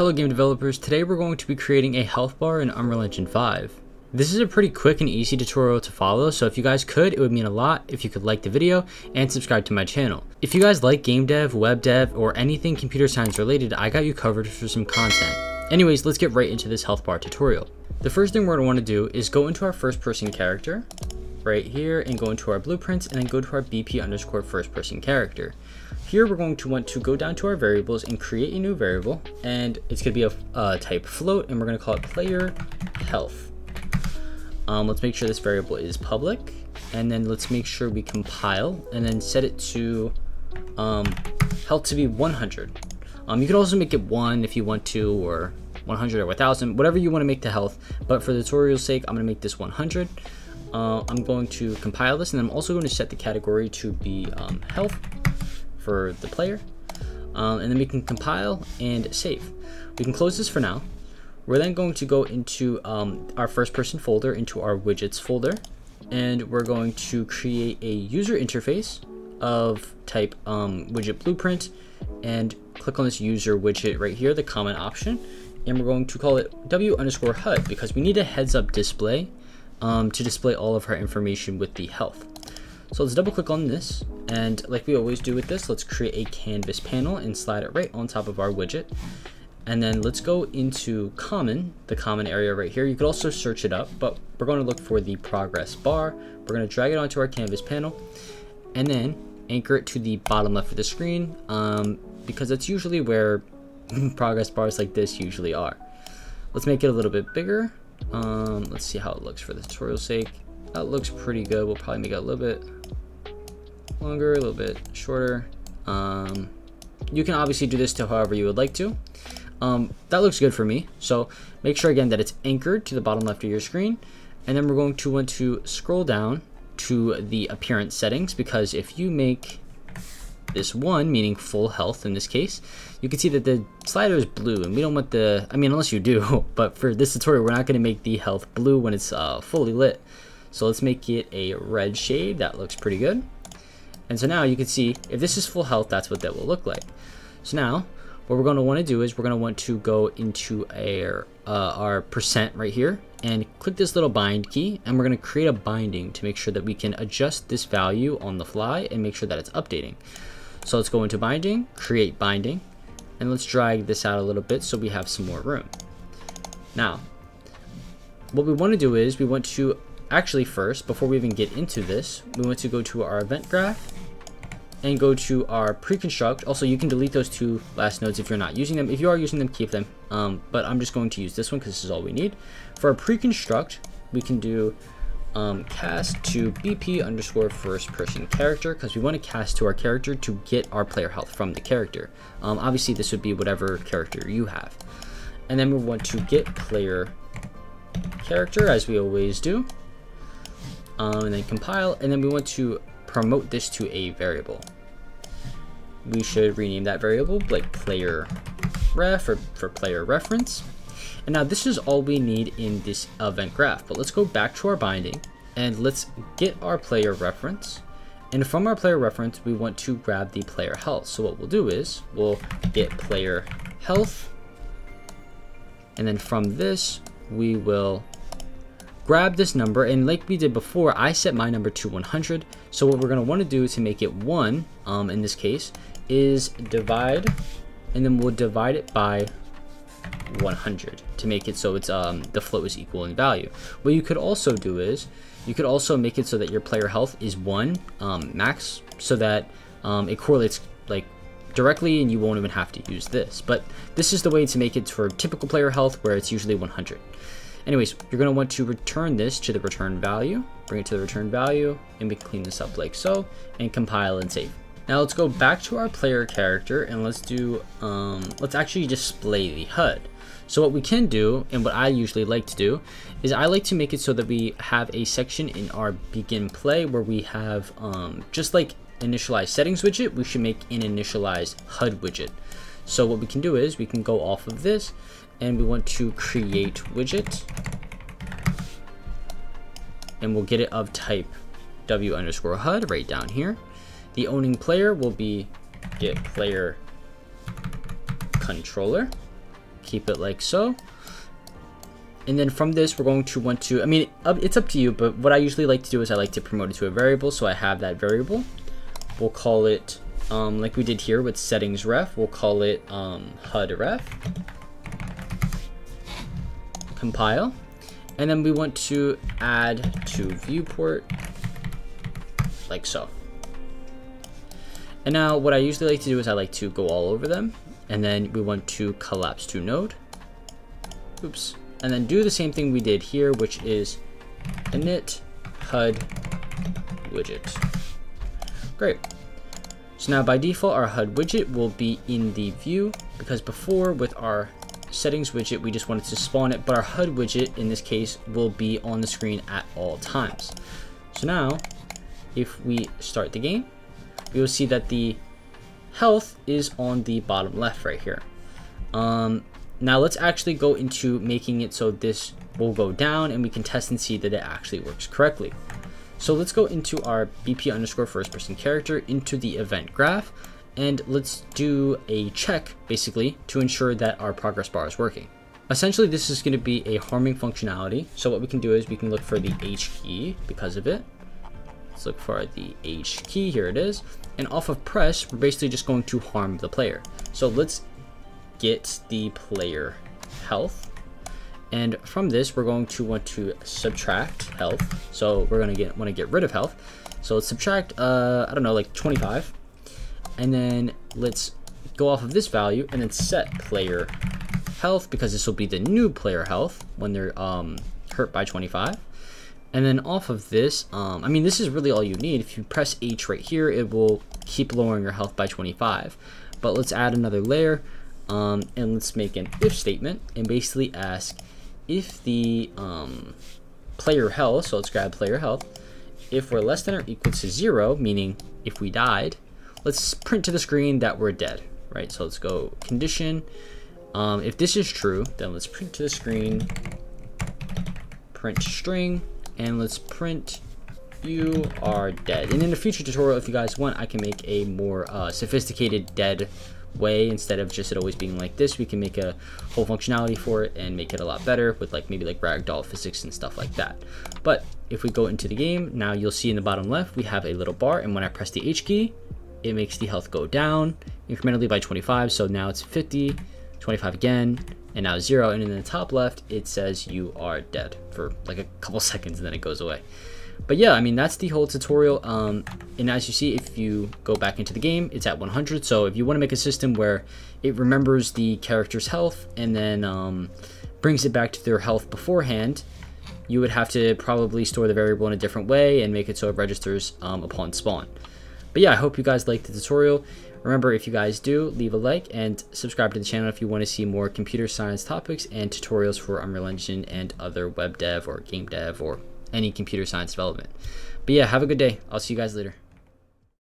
Hello game developers, today we're going to be creating a health bar in Unreal Engine 5. This is a pretty quick and easy tutorial to follow, so if you guys could, it would mean a lot if you could like the video and subscribe to my channel. If you guys like game dev, web dev, or anything computer science related, I got you covered for some content. Anyways, let's get right into this health bar tutorial. The first thing we're going to want to do is go into our first person character right here and go into our blueprints and then go to our BP_first_person_character. Here we're going to want to go down to our variables and create a new variable, and it's going to be a type float, and we're going to call it player health. Let's make sure this variable is public, and then let's make sure we compile and then set it to health to be 100. You can also make it 1 if you want to, or 100 or 1000, whatever you want to make the health, but for the tutorial's sake I'm going to make this 100. I'm going to compile this, and I'm also going to set the category to be health for the player, and then we can compile and save. We can close this for now. We're then going to go into our first person folder, into our widgets folder, and we're going to create a user interface of type widget blueprint, and click on this user widget right here, the comment option, and we're going to call it w_hud because we need a heads up display to display all of our information with the health. So let's double click on this, and like we always do with this, let's create a canvas panel and slide it right on top of our widget. And then let's go into common, the common area right here. You could also search it up, but we're going to look for the progress bar. We're going to drag it onto our canvas panel and then anchor it to the bottom left of the screen, because that's usually where progress bars like this usually are. Let's make it a little bit bigger. Let's see how it looks for the tutorial's sake. That looks pretty good. We'll probably make it a little bit longer, a little bit shorter. You can obviously do this to however you would like to. That looks good for me. So make sure again that it's anchored to the bottom left of your screen. And then we're going to want to scroll down to the appearance settings, because if you make this 1, meaning full health in this case, you can see that the slider is blue, and we don't want the, I mean, unless you do, but for this tutorial we're not going to make the health blue when it's fully lit. So let's make it a red shade. That looks pretty good. And so now you can see if this is full health, that's what that will look like. So now what we're going to want to do is we're going to want to go into our percent right here and click this little bind key, and we're going to create a binding to make sure that we can adjust this value on the fly and make sure that it's updating. So let's go into binding, create binding, and let's drag this out a little bit so we have some more room. Now, what we want to do is we want to actually first, before we even get into this, we want to go to our event graph and go to our pre-construct. Also, you can delete those two last nodes if you're not using them. If you are using them, keep them. But I'm just going to use this one because this is all we need. For our pre-construct, we can do cast to BP_first_person_character because we want to cast to our character to get our player health from the character. Obviously this would be whatever character you have, and then we want to get player character as we always do, and then compile, and then we want to promote this to a variable. We should rename that variable like player ref or for player reference. And now this is all we need in this event graph, but let's go back to our binding and let's get our player reference. And from our player reference, we want to grab the player health. So what we'll do is we'll get player health, and then from this, we will grab this number. And like we did before, I set my number to 100. So what we're going to want to do to make it 1, in this case, is divide, and then we'll divide it by 100 to make it so it's the float is equal in value. What you could also do is you could also make it so that your player health is 1 max, so that it correlates like directly and you won't even have to use this. But this is the way to make it for typical player health where it's usually 100. Anyways, you're going to want to return this to the return value, bring it to the return value, and we clean this up like so and compile and save. Now let's go back to our player character and let's do, let's actually display the HUD. So what we can do, and what I usually like to do, is I like to make it so that we have a section in our begin play where we have, just like initialize settings widget, we should make an initialized HUD widget. So what we can do is we can go off of this and we want to create widget, and we'll get it of type w_hud right down here. The owning player will be get player controller, keep it like so. And then from this, we're going to want to, I mean, it's up to you, but what I usually like to do is I like to promote it to a variable. So I have that variable. We'll call it, like we did here with settings ref, we'll call it HUD ref. Compile. And then we want to add to viewport, like so. And now what I usually like to do is I like to go all over them. And then we want to collapse to node. Oops. And then do the same thing we did here, which is init HUD widget. Great. So now by default, our HUD widget will be in the view, because before with our settings widget, we just wanted to spawn it, but our HUD widget in this case will be on the screen at all times. So now if we start the game, we will see that the health is on the bottom left right here. Now let's actually go into making it so this will go down and we can test and see that it actually works correctly. So let's go into our BP_first_person_character into the event graph, and let's do a check basically to ensure that our progress bar is working. Essentially, this is going to be a harming functionality. So what we can do is we can look for the H key because of it. Let's look for the H key. Here it is. And off of press, we're basically just going to harm the player. So let's get the player health, and from this we're going to want to subtract health. So we're going to want to get rid of health, so let's subtract I don't know, like 25, and then let's go off of this value and then set player health, because this will be the new player health when they're hurt by 25. And then off of this, I mean, this is really all you need. If you press H right here, it will keep lowering your health by 25, but let's add another layer. And let's make an if statement and basically ask if the player health, so let's grab player health, if we're less than or equal to 0, meaning if we died, let's print to the screen that we're dead, right? So let's go condition. If this is true, then let's print to the screen, print string, and let's print you are dead. And in a future tutorial, if you guys want, I can make a more sophisticated dead way. Instead of just it always being like this, we can make a whole functionality for it and make it a lot better with like maybe like ragdoll physics and stuff like that. But if we go into the game now, you'll see in the bottom left we have a little bar, and when I press the H key, it makes the health go down incrementally by 25. So now it's 50, 25 again, and now 0. And in the top left it says you are dead for like a couple seconds and then it goes away. But yeah, I mean, that's the whole tutorial. And as you see, if you go back into the game, it's at 100. So if you want to make a system where it remembers the character's health and then brings it back to their health beforehand, you would have to probably store the variable in a different way and make it so it registers upon spawn. But yeah, I hope you guys liked the tutorial. Remember, if you guys do, leave a like and subscribe to the channel if you want to see more computer science topics and tutorials for Unreal Engine and other web dev or game dev or any computer science development. But yeah, have a good day. I'll see you guys later.